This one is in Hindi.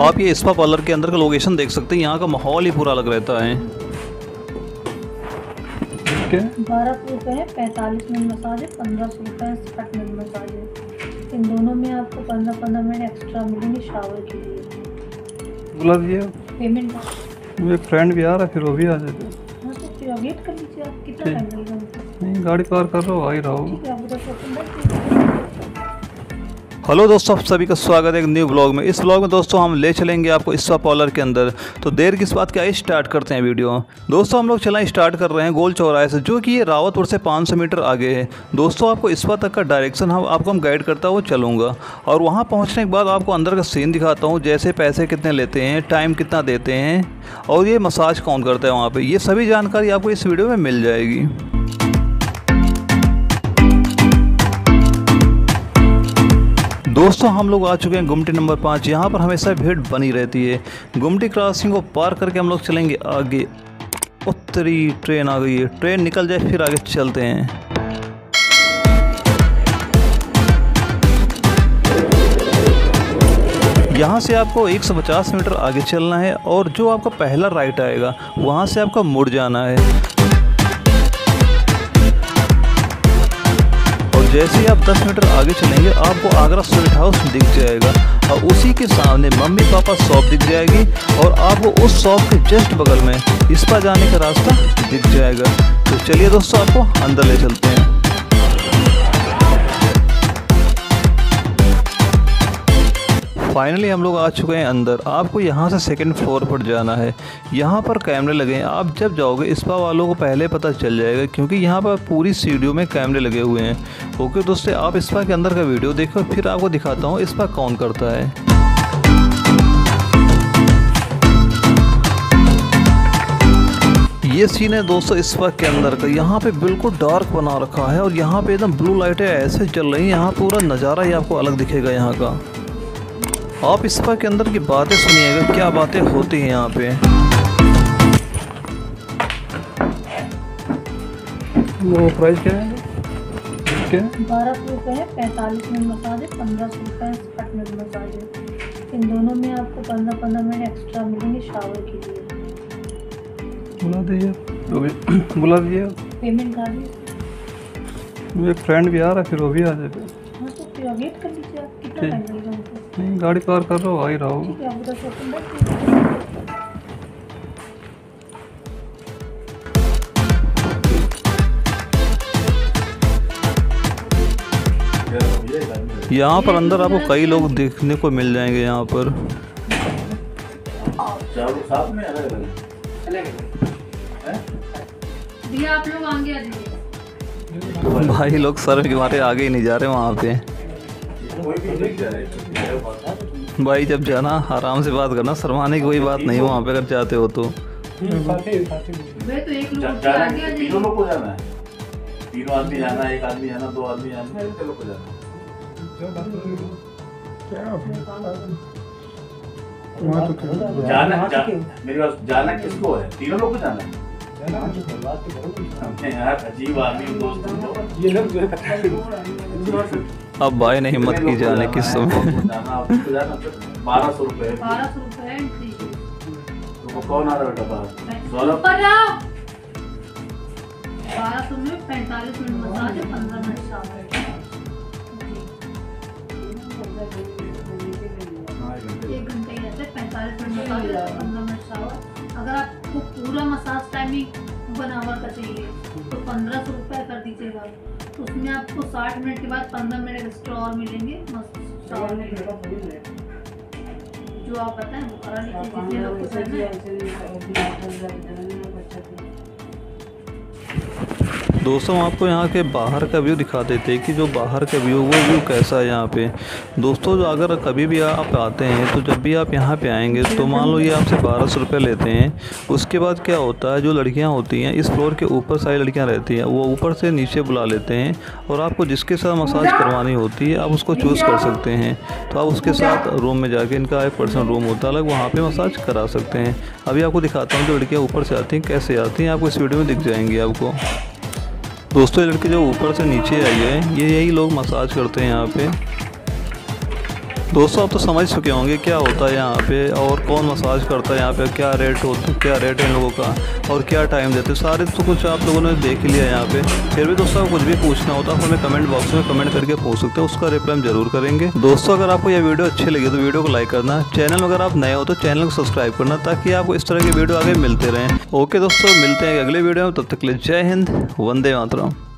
आप ये स्पा पार्लर के अंदर का लोकेशन देख सकते हैं, यहाँ का माहौल ही पूरा लग रहता है। ठीक है, 1200 है 45 मिनट मसाज है, 1500 है 60 मिनट मसाज है। इन दोनों में आपको 15-15 मिनट एक्स्ट्रा मिलेंगे शावर के लिए। बुला दिया पेमेंट का, मेरे फ्रेंड भी आ रहा है, फिर वो भी आ जाते हैं। हाँ तो फिर वेट कर लीजिए आप, कितना टाइम लगेगा? नहीं गाड़ी पार कर रहा हो, आ ही रहा हो। हेलो दोस्तों, आप सभी का स्वागत है एक न्यू ब्लॉग में। इस ब्लॉग में दोस्तों हम ले चलेंगे आपको स्पा पार्लर के अंदर। तो देर किस बात की, आइए स्टार्ट करते हैं वीडियो। दोस्तों हम लोग चलना स्टार्ट कर रहे हैं गोल चौराहे से, जो कि ये रावतपुर से 500 मीटर आगे है। दोस्तों आपको स्पा तक का डायरेक्शन हम गाइड करता हुआ चलूँगा, और वहाँ पहुँचने के बाद आपको अंदर का सीन दिखाता हूँ, जैसे पैसे कितने लेते हैं, टाइम कितना देते हैं, और ये मसाज कौन करता है वहाँ पर। ये सभी जानकारी आपको इस वीडियो में मिल जाएगी। दोस्तों हम लोग आ चुके हैं गुमटी नंबर 5, यहाँ पर हमेशा भीड़ बनी रहती है। गुमटी क्रॉसिंग को पार करके हम लोग चलेंगे आगे। उत्तरी ट्रेन आ गई है, ट्रेन निकल जाए फिर आगे चलते हैं। यहाँ से आपको 150 मीटर आगे चलना है, और जो आपका पहला राइट आएगा वहाँ से आपका मुड़ जाना है। जैसे ही आप 10 मीटर आगे चलेंगे आपको आगरा स्वीट हाउस दिख जाएगा, और उसी के सामने मम्मी पापा शॉप दिख जाएगी, और आपको उस शॉप के जस्ट बगल में स्पा जाने का रास्ता दिख जाएगा। तो चलिए दोस्तों आपको अंदर ले चलते हैं। फाइनली हम लोग आ चुके हैं अंदर। आपको यहाँ से सेकंड फ्लोर पर जाना है। यहाँ पर कैमरे लगे हैं, आप जब जाओगे स्पा वालों को पहले पता चल जाएगा, क्योंकि यहाँ पर पूरी सीढ़ियों में कैमरे लगे हुए हैं। ओके दोस्तों, आप स्पा के अंदर का वीडियो देखो, फिर आपको दिखाता हूँ स्पा कौन करता है। ये सीन है दोस्तों स्पा के अंदर का, यहाँ पे बिल्कुल डार्क बना रखा है, और यहाँ पे एकदम ब्लू लाइटें ऐसे चल रही हैं। यहाँ पूरा नज़ारा ही आपको अलग दिखेगा यहाँ का। आप स्पा के अंदर की बातें सुनिएगा, क्या बातें होती हैं यहाँ पे। वो प्राइस क्या है? 1200 है 45 मिनट मसाज है, 1500 है 60 मिनट मसाज है। इन दोनों में आपको 15-15 मिनट एक्स्ट्रा मिलेंगे शावर के लिए। बुला दिया पेमेंट कर दीजिए। मेरे फ्रेंड भी आ रहा है, फिर वो भी आ जाते हैं। हाँ तो फिर वेट कर लीजिए आप, कितना टाइम लगेगा? नहीं गाड़ी पार कर रहा हो, आ ही रहा हो। यहाँ पर अंदर आपको कई लोग देखने को मिल जाएंगे। यहाँ पर आप लोग आगे आ जाइए। भाई लोग सर के मारे आगे ही नहीं जा रहे वहाँ पे। भाई जब जाना आराम से बात करना, शर्माने की कोई बात नहीं वहाँ पे, अगर जाते हो तो। जाना किसको है? तीनों लोग को जाना है। अब भाई ने हिम्मत की जाने किस समय। 1200 रुपए कौन आ रहा है बेटा? 1200 में 45 मिनट मसाज, 15 मिनट शावर। 1 घंटे ही रहते, 45 मिनट मसाज, 15 मिनट शावर। अगर आपको पूरा मसाज टाइमिंग 1 आवर का चाहिए तो 1500 रुपये कर दीजिएगा। तो उसमें आपको 60 मिनट के बाद 15 मिनट एक्स्ट्रा और मिलेंगे जो आप बताएं। दोस्तों आपको यहाँ के बाहर का व्यू दिखा देते हैं कि जो बाहर का व्यू वो व्यू कैसा है यहाँ पे। दोस्तों अगर कभी भी आप आते हैं तो जब भी आप यहाँ पे आएंगे तो मान लो ये आपसे 1200 रुपये लेते हैं। उसके बाद क्या होता है, जो लड़कियाँ होती हैं इस फ्लोर के ऊपर सारी लड़कियाँ रहती हैं, वो ऊपर से नीचे बुला लेते हैं, और आपको जिसके साथ मसाज करवानी होती है आप उसको चूज़ कर सकते हैं। तो आप उसके साथ रूम में जाके, इनका एक पर्सनल रूम होता है अलग, वहाँ पर मसाज करा सकते हैं। अभी आपको दिखाता हूँ जो लड़कियाँ ऊपर से आती हैं कैसे आती हैं, आपको इस वीडियो में दिख जाएंगी। आपको दोस्तों ये लड़के जो ऊपर से नीचे आई है, ये यही लोग मसाज करते हैं यहाँ पे। दोस्तों आप तो समझ चुके होंगे क्या होता है यहाँ पे और कौन मसाज करता है यहाँ पे, क्या रेट होता है, क्या रेट है इन लोगों का और क्या टाइम देते हैं, सारे तो कुछ आप लोगों ने देख लिया यहाँ पे। फिर भी दोस्तों कुछ भी पूछना होता है हमें कमेंट बॉक्स में कमेंट करके पूछ सकते हैं, उसका रिप्लाई हम जरूर करेंगे। दोस्तों अगर आपको यह वीडियो अच्छी लगी तो वीडियो को लाइक करना, चैनल अगर आप नए हो तो चैनल को सब्सक्राइब करना ताकि आपको इस तरह की वीडियो आगे मिलते रहें। ओके दोस्तों मिलते हैं अगले वीडियो में, तब तक के लिए जय हिंद, वंदे मातरम।